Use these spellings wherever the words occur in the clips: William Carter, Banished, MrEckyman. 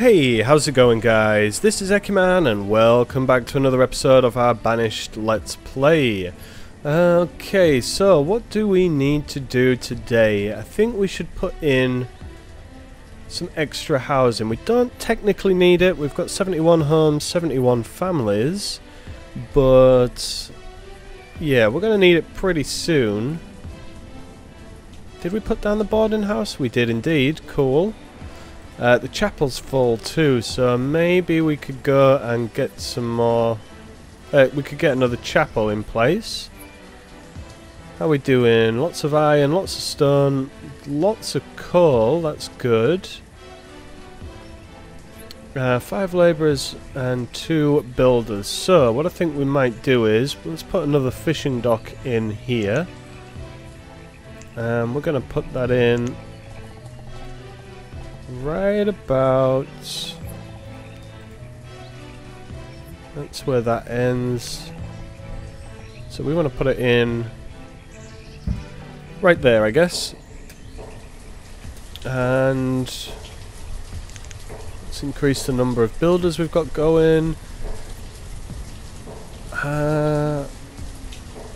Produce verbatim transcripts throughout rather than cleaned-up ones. Hey, how's it going guys? This is MrEckyman and welcome back to another episode of our Banished Let's Play. Okay, so what do we need to do today? I think we should put in some extra housing. We don't technically need it. We've got seventy-one homes, seventy-one families, but yeah, we're going to need it pretty soon. Did we put down the boarding house? We did indeed. Cool. Uh, the chapel's full too, so maybe we could go and get some more... Uh, we could get another chapel in place. How we doing? Lots of iron, lots of stone, lots of coal, that's good. Uh, five labourers and two builders. So, what I think we might do is, let's put another fishing dock in here. Um, we're going to put that in... right about... that's where that ends. So we want to put it in... right there, I guess. And... let's increase the number of builders we've got going. Uh,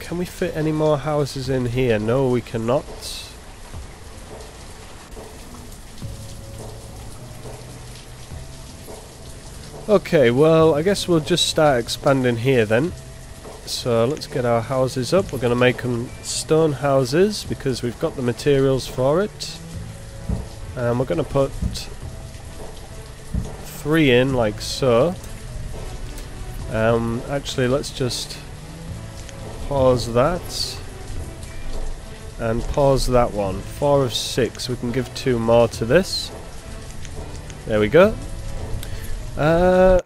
can we fit any more houses in here? No, we cannot. Okay, well, I guess we'll just start expanding here then. So let's get our houses up. We're going to make them stone houses because we've got the materials for it. And we're going to put three in like so. Um, actually, let's just pause that. And pause that one. Four of six. We can give two more to this. There we go. Uh,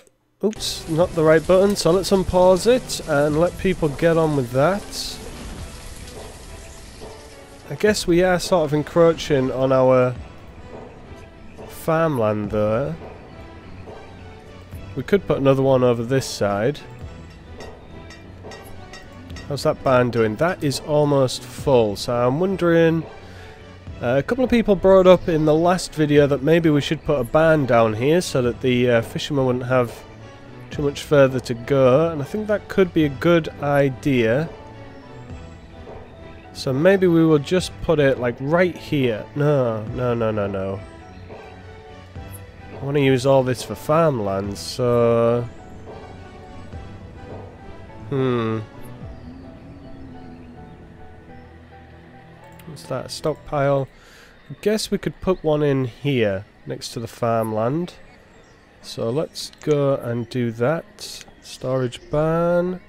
oops, not the right button, so let's unpause it and let people get on with that. I guess we are sort of encroaching on our farmland there. We could put another one over this side. How's that barn doing? That is almost full, so I'm wondering... Uh, a couple of people brought up in the last video that maybe we should put a barn down here so that the uh, fishermen wouldn't have too much further to go, and I think that could be a good idea. So maybe we will just put it like right here. No, no, no, no, no. I want to use all this for farmland, so... Hmm... what's that? A stockpile. I guess we could put one in here next to the farmland. So let's go and do that. Storage barn.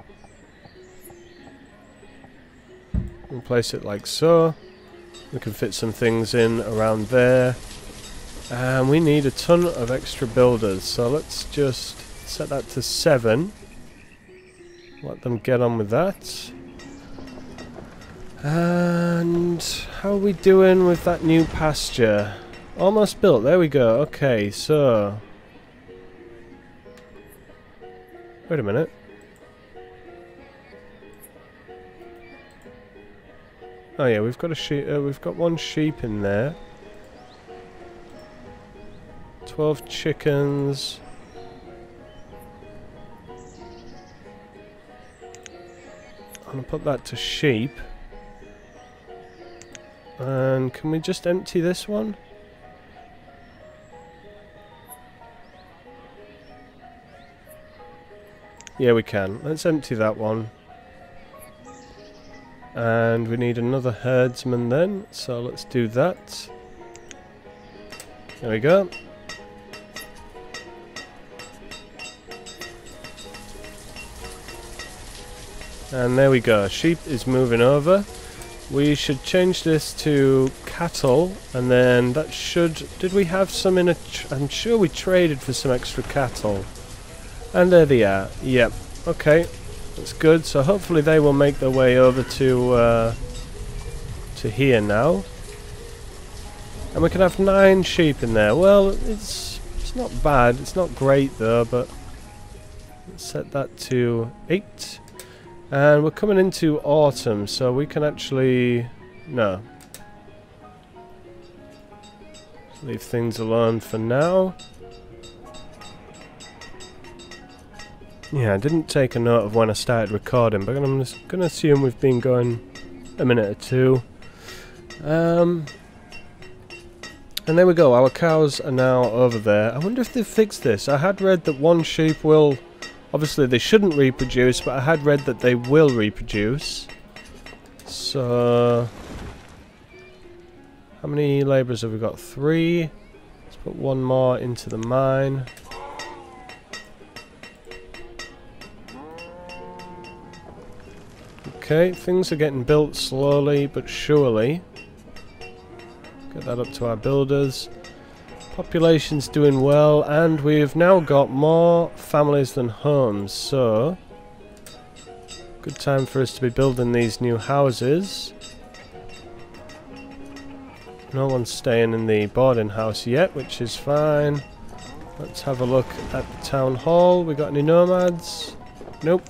We'll place it like so. We can fit some things in around there. And we need a ton of extra builders. So let's just set that to seven. Let them get on with that. And how are we doing with that new pasture? Almost built, there we go. Okay, so... wait a minute. Oh yeah, we've got a sheep, uh, we've got one sheep in there. twelve chickens. I'm gonna put that to sheep. And can we just empty this one? Yeah, we can. Let's empty that one. And we need another herdsman then, so let's do that. There we go. And there we go. Sheep is moving over. We should change this to cattle, and then that should... did we have some in a... Tr I'm sure we traded for some extra cattle. And there they are. Yep. Okay. That's good. So hopefully they will make their way over to, uh, to here now. And we can have nine sheep in there. Well, it's, it's not bad. It's not great, though, but... let's set that to eight. And we're coming into autumn, so we can actually... no. Leave things alone for now. Yeah, I didn't take a note of when I started recording, but I'm just going to assume we've been going a minute or two. Um, and there we go, our cows are now over there. I wonder if they've fixed this. I had read that one sheep will... Obviously they shouldn't reproduce, but I had read that they will reproduce. So... How many labourers have we got? Three. Let's put one more into the mine. Okay, things are getting built slowly but surely. Get that up to our builders. Population's doing well, and we've now got more families than homes, so... Good time for us to be building these new houses. No one's staying in the boarding house yet, which is fine. Let's have a look at the town hall. We got any nomads? Nope.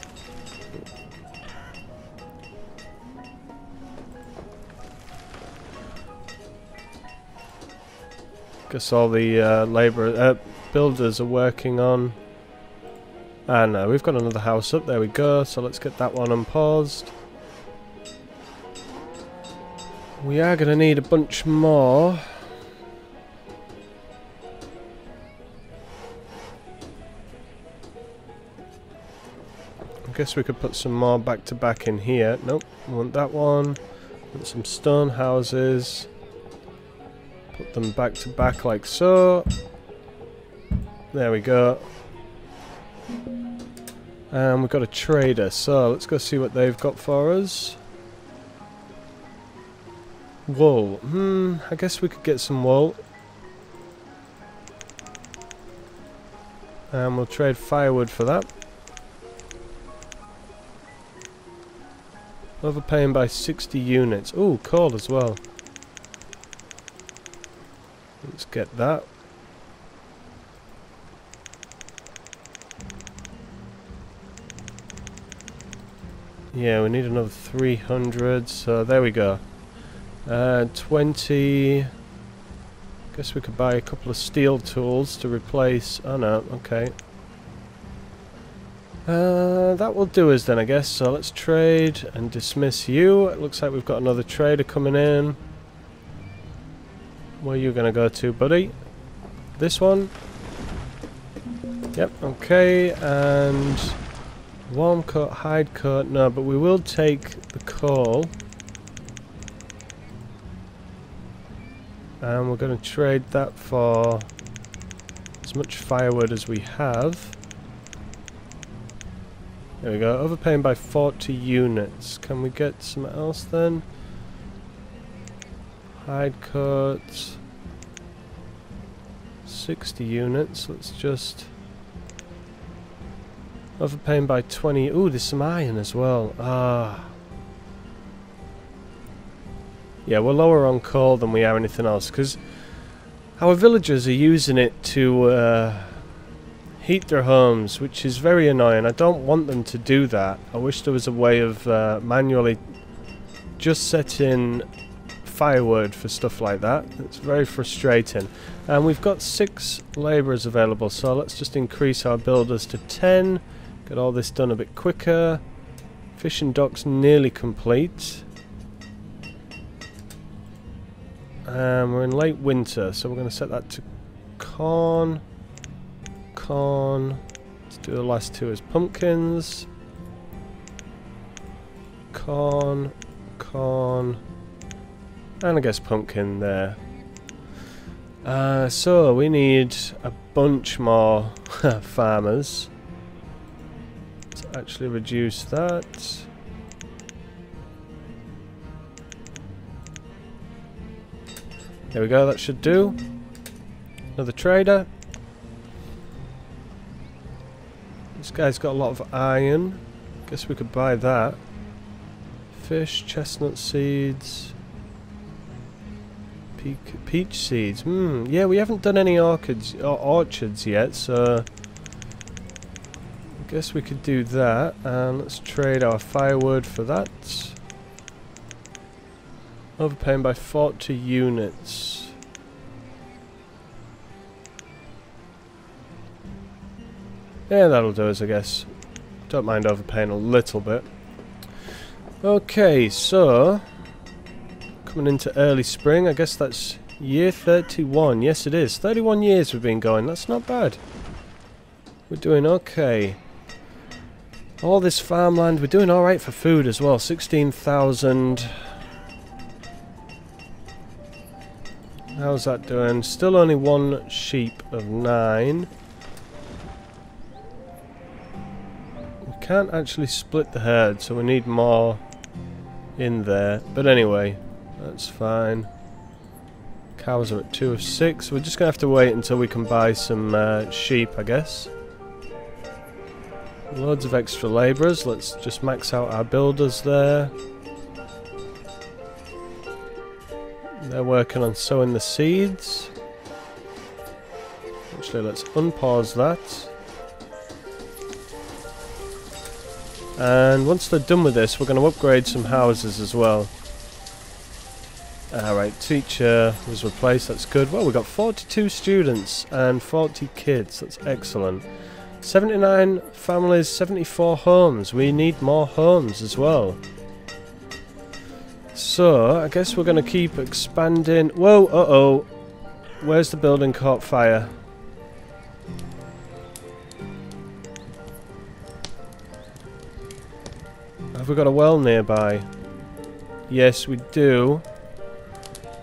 Guess all the uh, labour uh, builders are working on. Ah no, we've got another house up. There we go. So let's get that one unpaused. We are going to need a bunch more. I guess we could put some more back to back in here. Nope, want that one. Want some stone houses. Put them back to back like so. There we go. And we've got a trader, so let's go see what they've got for us. Wool. Hmm, I guess we could get some wool. And we'll trade firewood for that. Overpaying by sixty units. Ooh, coal as well. Let's get that. Yeah, we need another three hundred, so there we go. Uh, twenty. Guess we could buy a couple of steel tools to replace. Oh no, okay. Uh, that will do us then, I guess. So let's trade and dismiss you. It looks like we've got another trader coming in. Where are you gonna go to, buddy? This one. Yep. Okay. And warm coat, hide coat. No, but we will take the coal. And we're going to trade that for as much firewood as we have. There we go, overpaying by forty units. Can we get some else then? Hide coat. sixty units, let's just... Overpaying by twenty. Ooh, there's some iron as well. Ah. Yeah, we're lower on coal than we are anything else, because our villagers are using it to uh, heat their homes, which is very annoying. I don't want them to do that. I wish there was a way of uh, manually just setting firewood for stuff like that. It's very frustrating. And we've got six labourers available, so let's just increase our builders to ten. Get all this done a bit quicker. Fishing docks nearly complete. Um, we're in late winter, so we're going to set that to corn. Corn. Let's do the last two as pumpkins. Corn. Corn. And I guess pumpkin there. Uh, so we need a bunch more farmers. Let's actually reduce that. There we go, that should do. Another trader. This guy's got a lot of iron. Guess we could buy that. Fish, chestnut seeds, peak, peach seeds. Hmm, yeah, we haven't done any orchids or orchards yet, so I guess we could do that. And let's trade our firewood for that. Overpaying by forty units. Yeah, that'll do us, I guess. Don't mind overpaying a little bit. Okay, so coming into early spring, I guess that's year thirty-one. Yes, it is. thirty-one years we've been going. That's not bad. We're doing okay. All this farmland, we're doing alright for food as well. sixteen thousand. How's that doing? Still only one sheep of nine. We can't actually split the herd, so we need more in there. But anyway, that's fine. Cows are at two of six. We're just going to have to wait until we can buy some uh, sheep, I guess. Loads of extra labourers. Let's just max out our builders there. They're working on sowing the seeds. Actually, let's unpause that. And once they're done with this, we're going to upgrade some houses as well. Alright, teacher was replaced. That's good. Well, we've got forty-two students and forty kids. That's excellent. seventy-nine families, seventy-four homes. We need more homes as well. So, I guess we're going to keep expanding. Whoa, uh-oh. Where's the building caught fire? Have we got a well nearby? Yes, we do.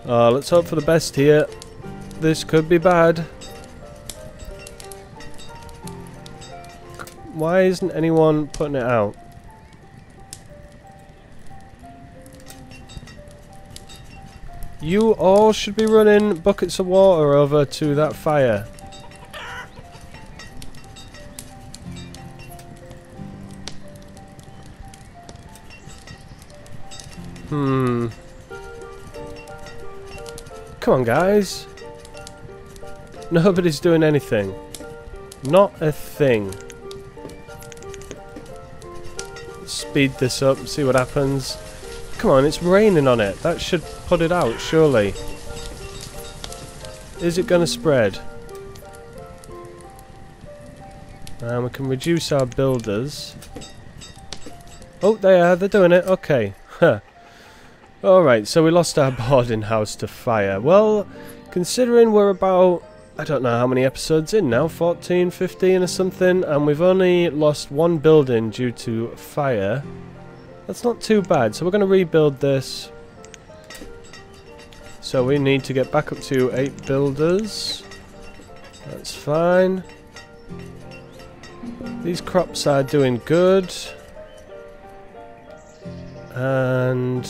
Uh, let's hope for the best here. This could be bad. Why isn't anyone putting it out? You all should be running buckets of water over to that fire. Hmm. Come on, guys. Nobody's doing anything. Not a thing. Let's speed this up and see what happens. Come on, it's raining on it. That should put it out, surely. Is it going to spread? And we can reduce our builders. Oh, they are. They're doing it. Okay. Huh. Alright, so we lost our boarding house to fire. Well, considering we're about, I don't know how many episodes in now, fourteen, fifteen or something, and we've only lost one building due to fire. That's not too bad, so we're going to rebuild this. So we need to get back up to eight builders. That's fine. These crops are doing good. And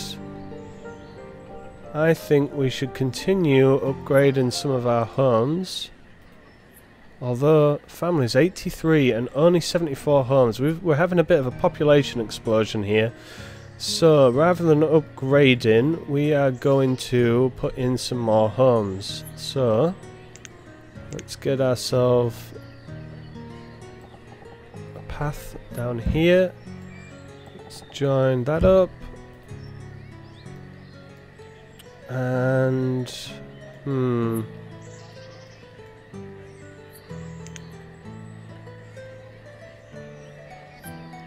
I think we should continue upgrading some of our homes. Although, families eighty-three and only seventy-four homes. We've, we're having a bit of a population explosion here. So, rather than upgrading, we are going to put in some more homes. So, let's get ourselves a path down here. Let's join that up. And, hmm...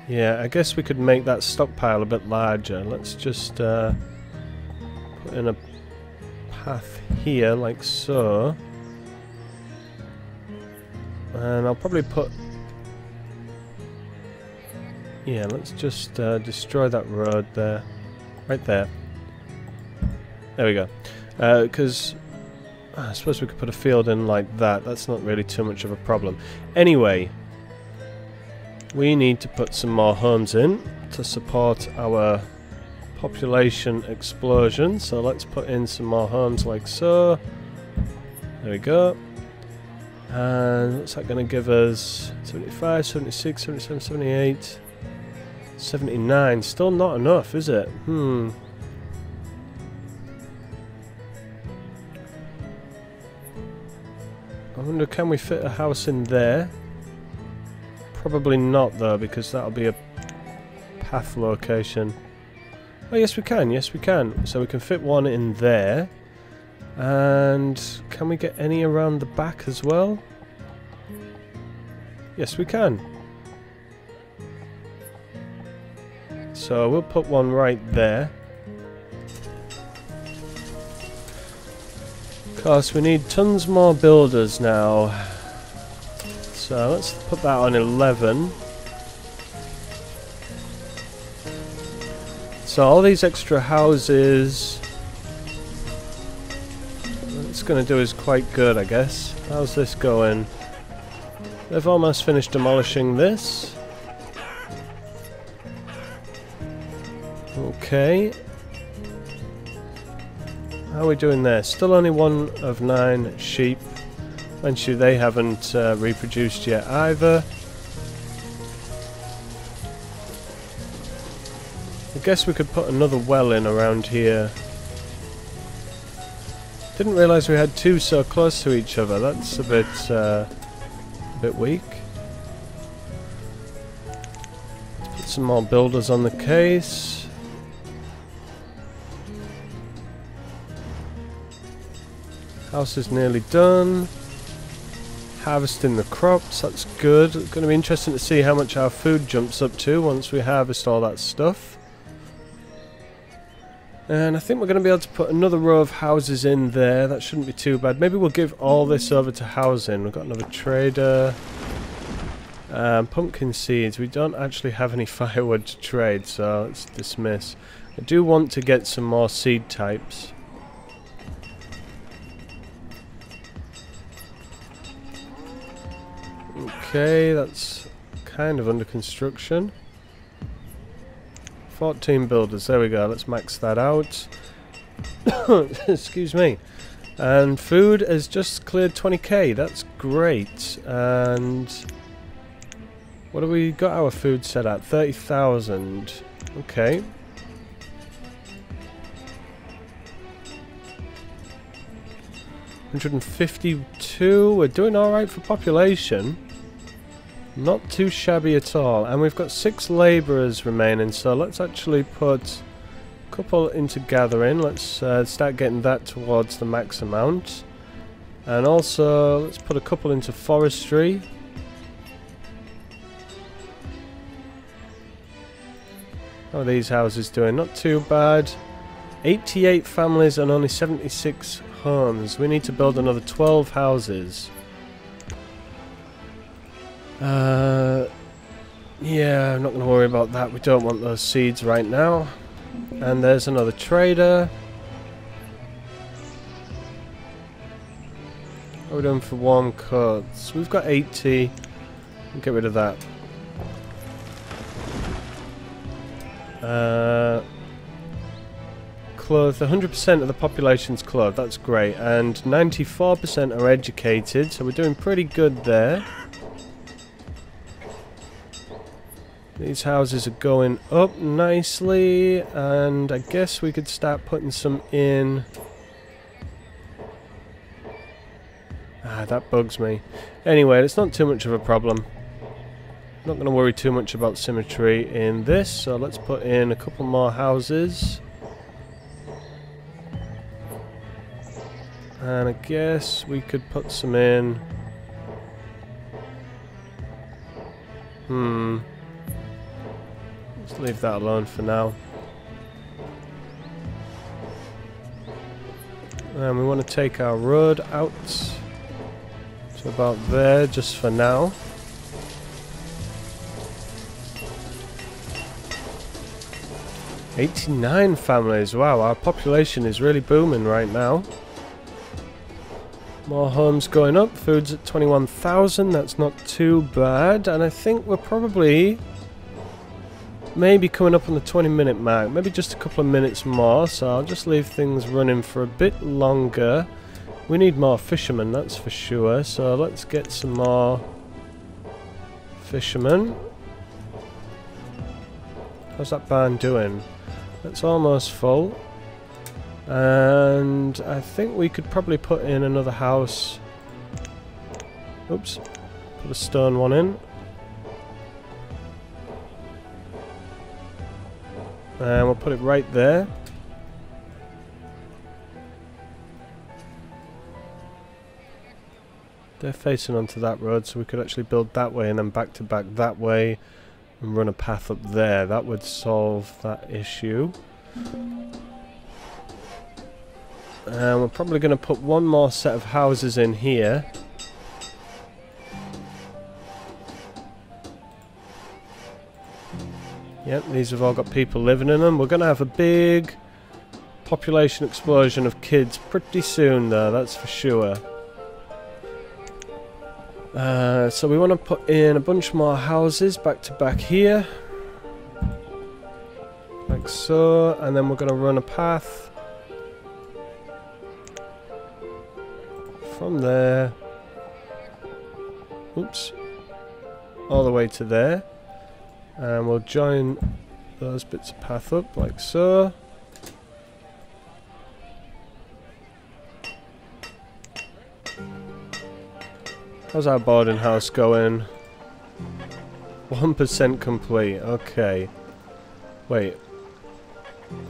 yeah, I guess we could make that stockpile a bit larger. Let's just uh, put in a path here, like so. And I'll probably put... yeah, let's just uh, destroy that road there. Right there. There we go. Because uh, I suppose we could put a field in like that. That's not really too much of a problem. Anyway... we need to put some more homes in to support our population explosion. So let's put in some more homes like so. There we go. And what's that going to give us? seventy-five, seventy-six, seventy-seven, seventy-eight, seventy-nine. Still not enough, is it? Hmm. I wonder, can we fit a house in there? Probably not, though, because that'll be a path location. Oh, yes, we can. Yes, we can. So we can fit one in there. And can we get any around the back as well? Yes, we can. So we'll put one right there. Of course, we need tons more builders now. So let's put that on eleven. So all these extra houses, what it's going to do is quite good, I guess. How's this going? They've almost finished demolishing this. Okay. How are we doing there? Still only one of nine sheep. Mind you, they haven't uh, reproduced yet either. I guess we could put another well in around here. Didn't realise we had two so close to each other. That's a bit, uh, a bit weak. Let's put some more builders on the case. House is nearly done. Harvesting the crops, that's good. It's going to be interesting to see how much our food jumps up to once we harvest all that stuff. And I think we're going to be able to put another row of houses in there. That shouldn't be too bad. Maybe we'll give all this over to housing. We've got another trader. Um, pumpkin seeds. We don't actually have any firewood to trade, so let's dismiss. I do want to get some more seed types. Okay, that's kind of under construction. fourteen builders, there we go, let's max that out. Excuse me. And food has just cleared twenty K, that's great. And what have we got our food set at? thirty thousand. Okay. one hundred fifty-two, we're doing alright for population. Not too shabby at all, and we've got six labourers remaining, so let's actually put a couple into gathering. Let's uh, start getting that towards the max amount, and also let's put a couple into forestry. How are these houses doing? Not too bad. eighty-eight families and only seventy-six homes. We need to build another twelve houses. Uh, yeah, I'm not going to worry about that. We don't want those seeds right now. And there's another trader. What are we doing for warm coats? We've got eighty. We'll get rid of that. Uh, clothed. one hundred percent of the population's clothed. That's great. And ninety-four percent are educated. So we're doing pretty good there. These houses are going up nicely, and I guess we could start putting some in. Ah, that bugs me. Anyway, it's not too much of a problem. I'm not going to worry too much about symmetry in this, so let's put in a couple more houses. And I guess we could put some in. Hmm. Let's leave that alone for now. And we want to take our road out to about there just for now. eighty-nine families, wow, our population is really booming right now. More homes going up, food's at twenty-one thousand, that's not too bad. And I think we're probably... maybe coming up on the twenty minute mark, maybe just a couple of minutes more, so I'll just leave things running for a bit longer. We need more fishermen, that's for sure, so let's get some more fishermen. How's that barn doing? That's almost full. And I think we could probably put in another house. Oops, put a stone one in. And we'll put it right there. They're facing onto that road, so we could actually build that way and then back to back that way. and run a path up there. That would solve that issue. And we're probably going to put one more set of houses in here. Yep, these have all got people living in them. We're going to have a big population explosion of kids pretty soon though, that's for sure. Uh, so we want to put in a bunch more houses back to back here. Like so, and then we're going to run a path from there, oops, all the way to there. And we'll join those bits of path up like so. How's our boarding house going? one percent complete, okay. Wait.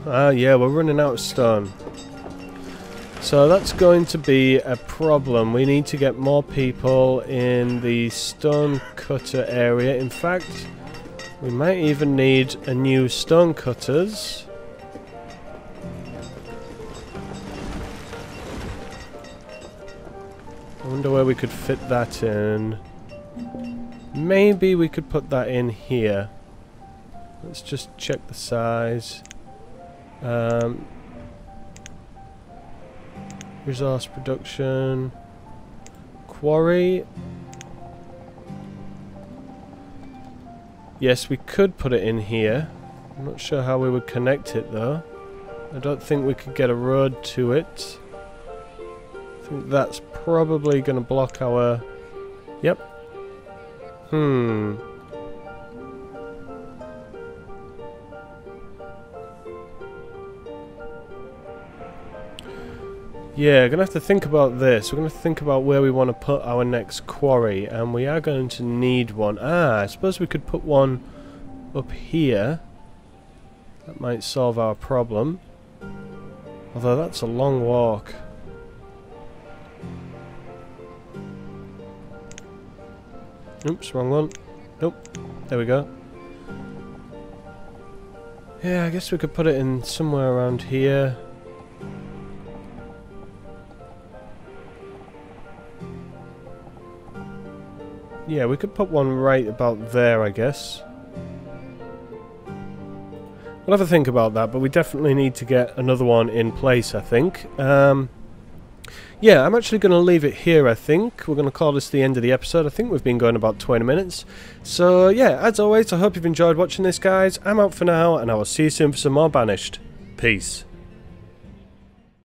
Ah, yeah, we're running out of stone. So that's going to be a problem. We need to get more people in the stone cutter area. In fact, we might even need a new stone cutters. I wonder where we could fit that in. Maybe we could put that in here. Let's just check the size. Um, resource production. Quarry. Yes, we could put it in here. I'm not sure how we would connect it though. I don't think we could get a road to it. I think that's probably going to block our... Yep. Hmm. Yeah, we're going to have to think about this. We're going to think about where we want to put our next quarry. And we are going to need one. Ah, I suppose we could put one up here. That might solve our problem. Although that's a long walk. Oops, wrong one. Nope. There we go. Yeah, I guess we could put it in somewhere around here. Yeah, we could put one right about there, I guess. We'll have a think about that, but we definitely need to get another one in place, I think. Um... Yeah, I'm actually going to leave it here, I think. We're going to call this the end of the episode. I think we've been going about twenty minutes. So, yeah, as always, I hope you've enjoyed watching this, guys. I'm out for now, and I will see you soon for some more Banished. Peace.